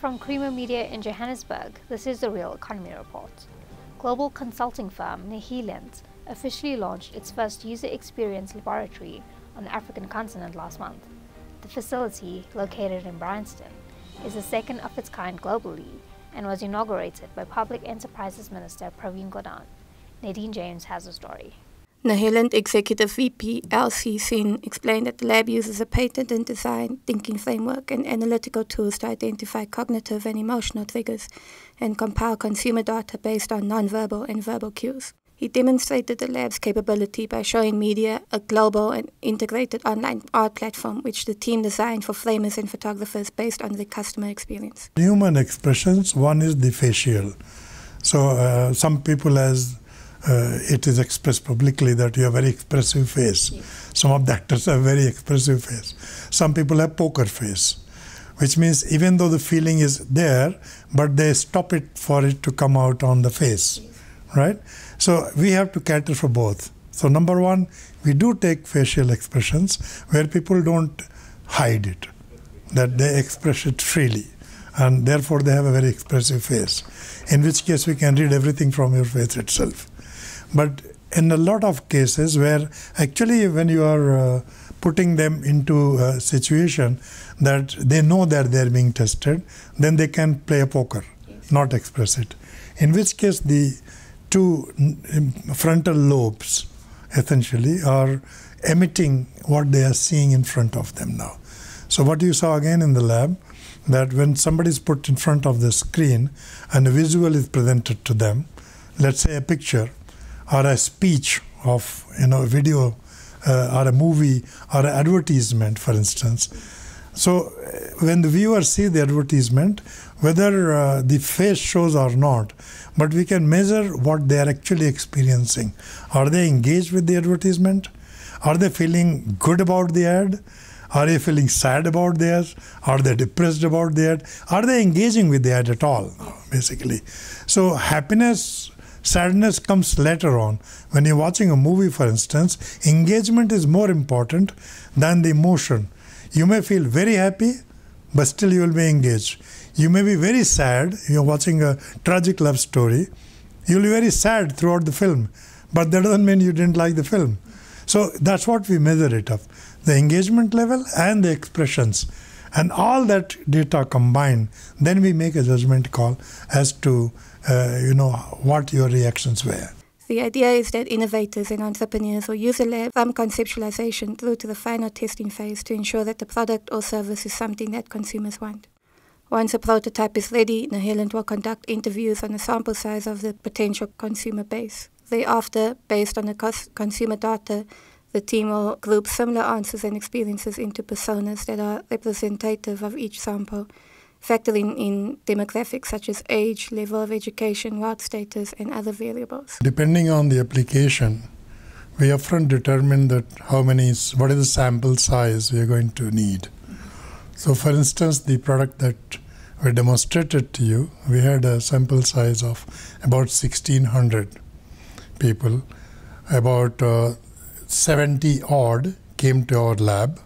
From Creamer Media in Johannesburg, this is the Real Economy Report. Global consulting firm Nihilent officially launched its first user experience laboratory on the African continent last month. The facility, located in Bryanston, is the second of its kind globally and was inaugurated by Public Enterprises Minister Pravin Gordhan. Nadine James has a story. Nihilent Executive VP LC Singh explained that the lab uses a patent and design thinking framework and analytical tools to identify cognitive and emotional triggers and compile consumer data based on non-verbal and verbal cues. He demonstrated the lab's capability by showing media a global and integrated online art platform which the team designed for framers and photographers based on the customer experience. Human expressions, one is the facial. So some people it is expressed publicly that you have very expressive face. Yes. Some of the actors have very expressive face. Some people have poker face, which means even though the feeling is there, but they stop it for it to come out on the face, yes. Right? So we have to cater for both. So number one, we do take facial expressions where people don't hide it, that they express it freely. And therefore they have a very expressive face, in which case we can read everything from your face itself. But in a lot of cases where actually when you are putting them into a situation that they know that they're being tested, then they can play a poker, not express it. In which case the two frontal lobes essentially are emitting what they are seeing in front of them now. So what you saw again in the lab, that when somebody is put in front of the screen and a visual is presented to them, let's say a picture or a speech of a video or a movie or an advertisement, for instance. So when the viewer sees the advertisement, whether the face shows or not, but we can measure what they are actually experiencing. Are they engaged with the advertisement? Are they feeling good about the ad? Are they feeling sad about the ad? Are they depressed about the ad? Are they engaging with the ad at all, basically? So happiness, sadness comes later on. When you're watching a movie, for instance, engagement is more important than the emotion. You may feel very happy, but still you will be engaged. You may be very sad. You're watching a tragic love story. You'll be very sad throughout the film, but that doesn't mean you didn't like the film. So that's what we measure it up, the engagement level and the expressions. And all that data combined, then we make a judgment call as to, what your reactions were. The idea is that innovators and entrepreneurs will use the lab from conceptualization through to the final testing phase to ensure that the product or service is something that consumers want. Once a prototype is ready, Nihilent will conduct interviews on the sample size of the potential consumer base. Thereafter, based on the consumer data, the team will group similar answers and experiences into personas that are representative of each sample, factoring in demographics such as age, level of education, wealth status, and other variables. Depending on the application, we upfront determine that what is the sample size we are going to need. So for instance, the product that we demonstrated to you, we had a sample size of about 1,600. People, about 70 odd came to our lab.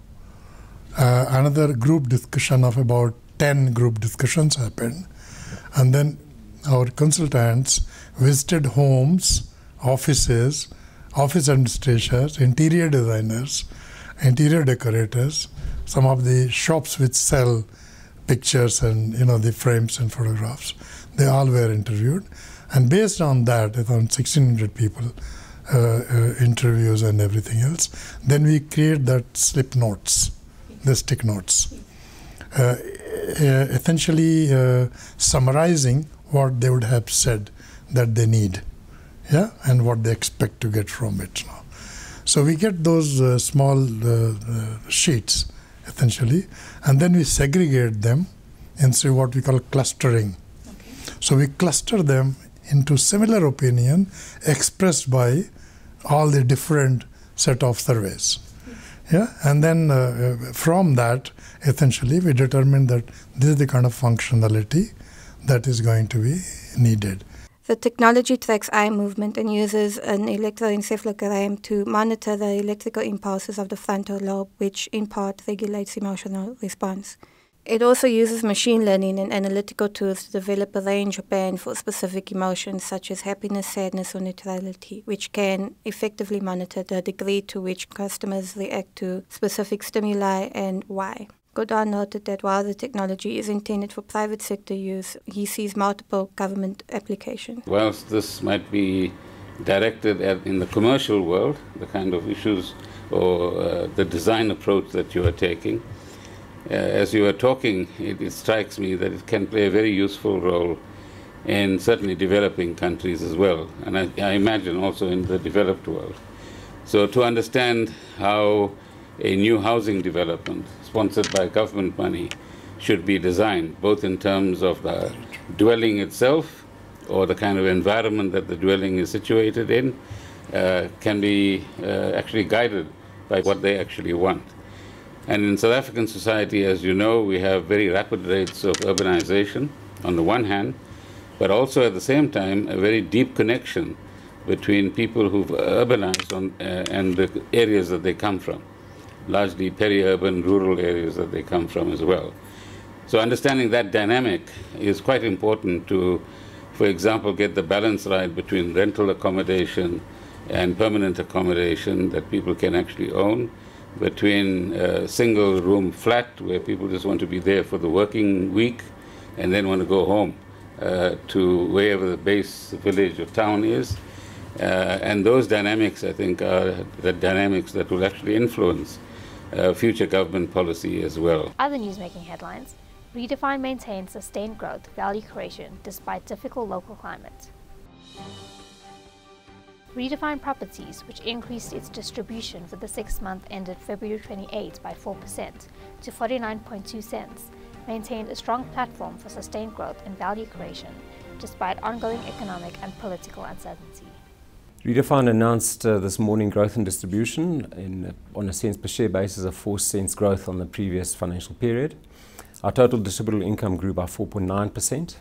Another group discussion of about 10 group discussions happened. And then our consultants visited homes, offices, office administrators, interior designers, interior decorators, some of the shops which sell pictures and the frames and photographs. They all were interviewed. And based on that, around 1,600 people, interviews and everything else, then we create that slip notes, the stick notes, essentially summarizing what they would have said that they need, and what they expect to get from it now. So we get those small sheets, essentially, and then we segregate them into what we call clustering. Okay. So we cluster them into similar opinion expressed by all the different set of surveys. And then from that, essentially, we determine that this is the kind of functionality that is going to be needed. The technology tracks eye movement and uses an electroencephalogram to monitor the electrical impulses of the frontal lobe, which in part regulates emotional response. It also uses machine learning and analytical tools to develop a range of bands for specific emotions such as happiness, sadness, or neutrality, which can effectively monitor the degree to which customers react to specific stimuli and why. Gordhan noted that while the technology is intended for private sector use, he sees multiple government applications. Whilst this might be directed at in the commercial world, the kind of issues or the design approach that you are taking, as you are talking, it strikes me that it can play a very useful role in certainly developing countries as well, and I imagine also in the developed world. So to understand how a new housing development sponsored by government money should be designed, both in terms of the dwelling itself or the kind of environment that the dwelling is situated in, can be actually guided by what they actually want. And in South African society, as you know, we have very rapid rates of urbanization on the one hand, but also at the same time a very deep connection between people who've urbanized and the areas that they come from, largely peri-urban, rural areas that they come from as well. So understanding that dynamic is quite important to, for example, get the balance right between rental accommodation and permanent accommodation that people can actually own, between a single-room flat where people just want to be there for the working week and then want to go home to wherever the base village or town is. And those dynamics, I think, are the dynamics that will actually influence future government policy as well. Other news-making headlines. Redefine maintains sustained growth, value creation, despite difficult local climate. Redefine Properties, which increased its distribution for the 6 month ended February 28 by 4% to 49.2 cents, maintained a strong platform for sustained growth and value creation, despite ongoing economic and political uncertainty. Redefine announced this morning growth in distribution on a cents per share basis of 4 cents growth on the previous financial period. Our total distributable income grew by 4.9%.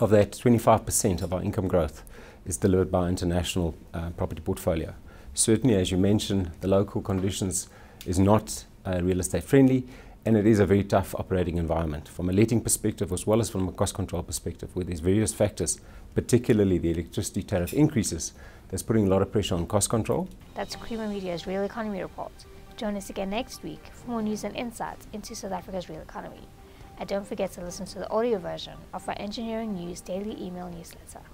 Of that, 25% of our income growth is delivered by international property portfolio. Certainly, as you mentioned, the local conditions is not real estate friendly, and it is a very tough operating environment from a letting perspective as well as from a cost control perspective, where there's various factors, particularly the electricity tariff increases, that's putting a lot of pressure on cost control. That's Creamer Media's Real Economy Report. Join us again next week for more news and insights into South Africa's real economy. And don't forget to listen to the audio version of our Engineering News daily email newsletter.